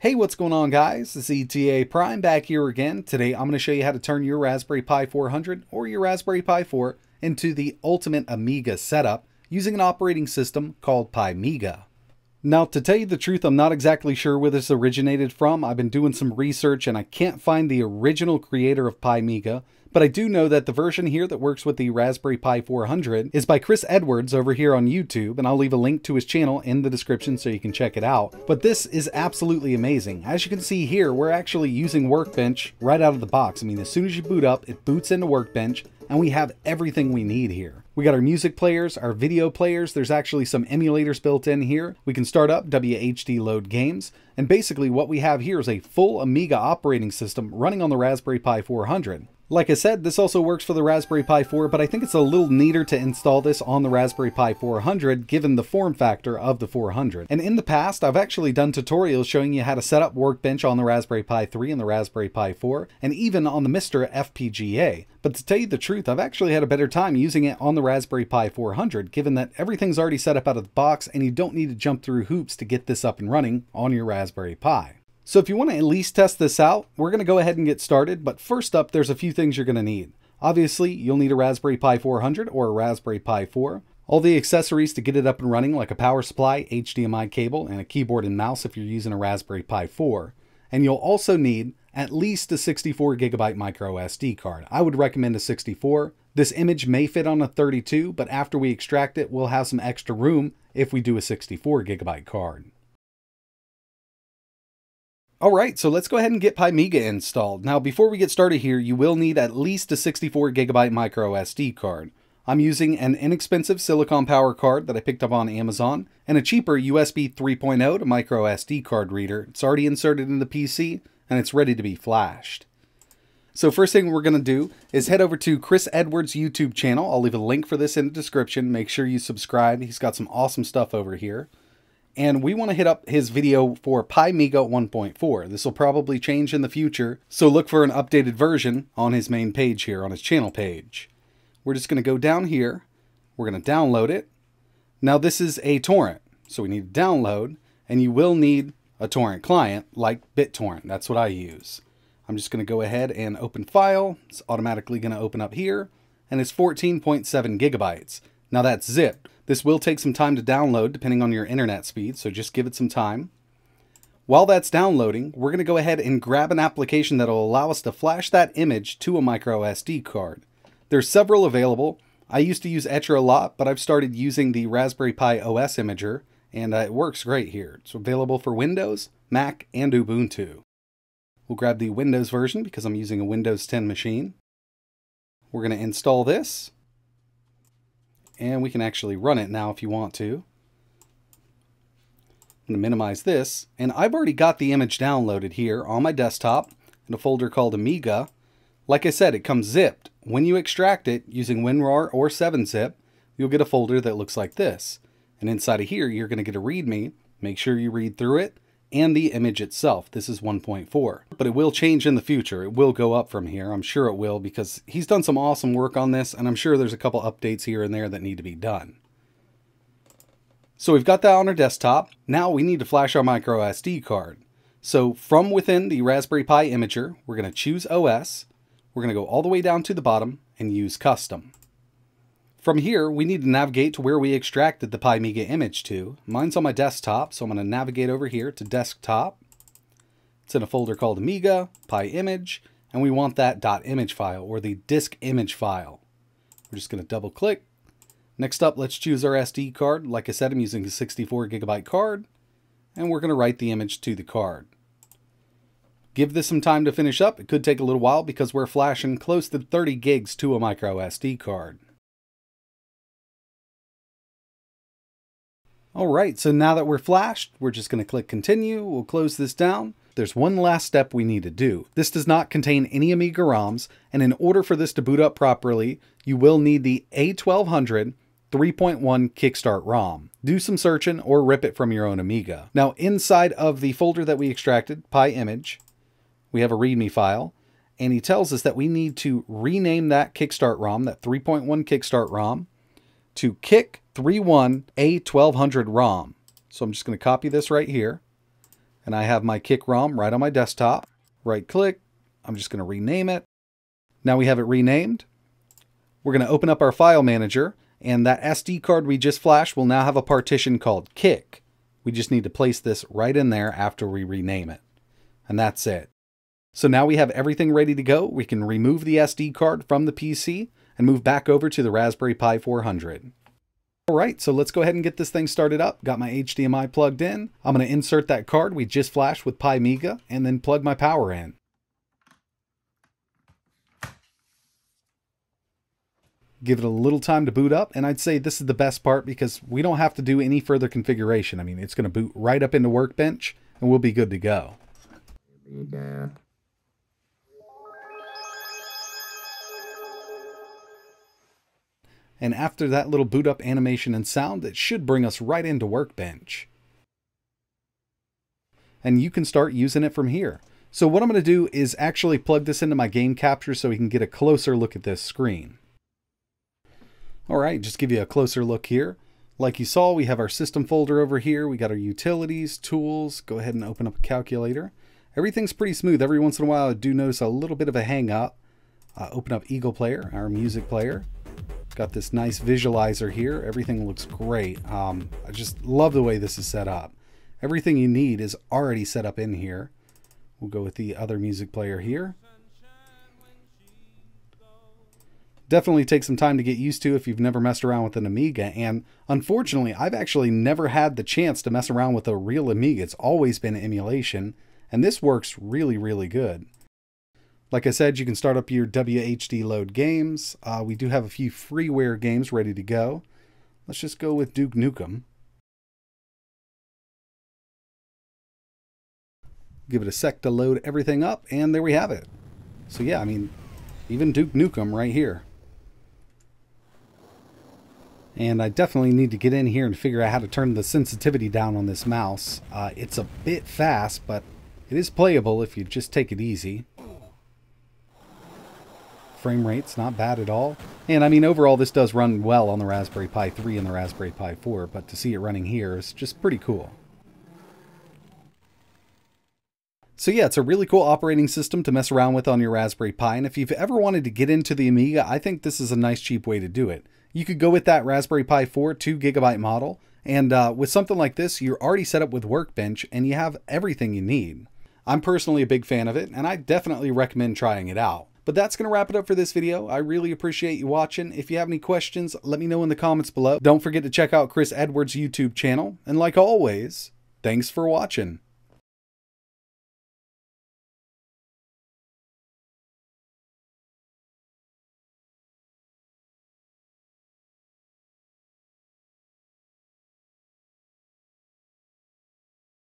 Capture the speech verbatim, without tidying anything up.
Hey, what's going on, guys? It's E T A Prime back here again. Today I'm going to show you how to turn your Raspberry Pi four hundred or your Raspberry Pi four into the ultimate Amiga setup using an operating system called PiMiga. Now, to tell you the truth, I'm not exactly sure where this originated from. I've been doing some research and I can't find the original creator of PiMiga, but I do know that the version here that works with the Raspberry Pi four hundred is by Chris Edwards over here on YouTube, and I'll leave a link to his channel in the description so you can check it out. But this is absolutely amazing. As you can see here, we're actually using Workbench right out of the box. I mean, as soon as you boot up, it boots into Workbench, and we have everything we need here. We got our music players, our video players, there's actually some emulators built in here. We can start up W H D load games, and basically what we have here is a full Amiga operating system running on the Raspberry Pi four hundred. Like I said, this also works for the Raspberry Pi four, but I think it's a little neater to install this on the Raspberry Pi four hundred given the form factor of the four hundred. And in the past, I've actually done tutorials showing you how to set up Workbench on the Raspberry Pi three and the Raspberry Pi four, and even on the Mister F P G A. But to tell you the truth, I've actually had a better time using it on the Raspberry Pi four hundred, given that everything's already set up out of the box and you don't need to jump through hoops to get this up and running on your Raspberry Pi. So if you want to at least test this out, we're going to go ahead and get started, but first up, there's a few things you're going to need. Obviously, you'll need a Raspberry Pi four hundred or a Raspberry Pi four, all the accessories to get it up and running like a power supply, H D M I cable, and a keyboard and mouse if you're using a Raspberry Pi four. And you'll also need at least a sixty-four gigabyte micro S D card. I would recommend a sixty-four. This image may fit on a thirty-two, but after we extract it, we'll have some extra room if we do a sixty-four gigabyte card. Alright, so let's go ahead and get PiMiga installed. Now, before we get started here, you will need at least a sixty-four gigabyte micro S D card. I'm using an inexpensive silicon power card that I picked up on Amazon, and a cheaper U S B three point oh to micro S D card reader. It's already inserted in the P C, and it's ready to be flashed. So first thing we're going to do is head over to Chris Edwards' YouTube channel. I'll leave a link for this in the description. Make sure you subscribe. He's got some awesome stuff over here. And we want to hit up his video for PiMiga one point four. This will probably change in the future, so look for an updated version on his main page here, on his channel page. We're just going to go down here. We're going to download it. Now this is a torrent, so we need to download, and you will need a torrent client like BitTorrent. That's what I use. I'm just going to go ahead and open file. It's automatically going to open up here, and it's fourteen point seven gigabytes. Now that's zipped. This will take some time to download depending on your internet speed, so just give it some time. While that's downloading, we're going to go ahead and grab an application that will allow us to flash that image to a micro S D card. There's several available. I used to use Etcher a lot, but I've started using the Raspberry Pi O S imager, and uh, it works great here. It's available for Windows, Mac, and Ubuntu. We'll grab the Windows version because I'm using a Windows ten machine. We're going to install this. And we can actually run it now if you want to. I'm going to minimize this. And I've already got the image downloaded here on my desktop in a folder called Amiga. Like I said, it comes zipped. When you extract it using WinRAR or seven zip, you'll get a folder that looks like this. And inside of here, you're going to get a README. Make sure you read through it and the image itself. This is one point four, but it will change in the future. It will go up from here. I'm sure it will because he's done some awesome work on this, and I'm sure there's a couple updates here and there that need to be done. So we've got that on our desktop. Now we need to flash our micro S D card. So from within the Raspberry Pi imager, we're going to choose O S. We're going to go all the way down to the bottom and use custom. From here, we need to navigate to where we extracted the PiMiga image to. Mine's on my desktop, so I'm going to navigate over here to desktop. It's in a folder called Amiga, PiImage, and we want that .image file, or the disk image file. We're just going to double click. Next up, let's choose our S D card. Like I said, I'm using a sixty-four gigabyte card, and we're going to write the image to the card. Give this some time to finish up. It could take a little while because we're flashing close to thirty gigs to a micro S D card. Alright, so now that we're flashed, we're just going to click continue. We'll close this down. There's one last step we need to do. This does not contain any Amiga ROMs, and in order for this to boot up properly, you will need the A twelve hundred three point one Kickstart ROM. Do some searching or rip it from your own Amiga. Now, inside of the folder that we extracted, PiMage, we have a README file, and he tells us that we need to rename that Kickstart ROM, that three point one Kickstart ROM, to KICK thirty-one A twelve hundred ROM. So I'm just going to copy this right here, and I have my KICK ROM right on my desktop. Right click, I'm just going to rename it. Now we have it renamed. We're going to open up our file manager, and that S D card we just flashed will now have a partition called KICK. We just need to place this right in there after we rename it. And that's it. So now we have everything ready to go. We can remove the S D card from the P C and move back over to the Raspberry Pi four hundred. All right, so let's go ahead and get this thing started up. Got my H D M I plugged in. I'm going to insert that card we just flashed with PiMiga and then plug my power in. Give it a little time to boot up, and I'd say this is the best part because we don't have to do any further configuration. I mean, it's going to boot right up into Workbench, and we'll be good to go. Here we go. And after that little boot up animation and sound, it should bring us right into Workbench. And you can start using it from here. So what I'm going to do is actually plug this into my game capture so we can get a closer look at this screen. All right, just give you a closer look here. Like you saw, we have our system folder over here. We got our utilities, tools. Go ahead and open up a calculator. Everything's pretty smooth. Every once in a while, I do notice a little bit of a hang up. Uh, open up Eagle Player, our music player. Got this nice visualizer here. Everything looks great. Um, I just love the way this is set up. Everything you need is already set up in here. We'll go with the other music player here. Definitely take some time to get used to if you've never messed around with an Amiga. And unfortunately, I've actually never had the chance to mess around with a real Amiga. It's always been emulation. And this works really, really good. Like I said, you can start up your W H D load games. Uh, we do have a few freeware games ready to go. Let's just go with Duke Nukem. Give it a sec to load everything up, and there we have it. So yeah, I mean, even Duke Nukem right here. And I definitely need to get in here and figure out how to turn the sensitivity down on this mouse. Uh, it's a bit fast, but it is playable if you just take it easy. Frame rate's not bad at all. And I mean, overall, this does run well on the Raspberry Pi three and the Raspberry Pi four, but to see it running here is just pretty cool. So yeah, it's a really cool operating system to mess around with on your Raspberry Pi, and if you've ever wanted to get into the Amiga, I think this is a nice cheap way to do it. You could go with that Raspberry Pi four two gigabyte model, and uh, with something like this, you're already set up with Workbench, and you have everything you need. I'm personally a big fan of it, and I definitely recommend trying it out. But that's going to wrap it up for this video. I really appreciate you watching. If you have any questions, let me know in the comments below. Don't forget to check out Chris Edwards' YouTube channel. And like always, thanks for watching.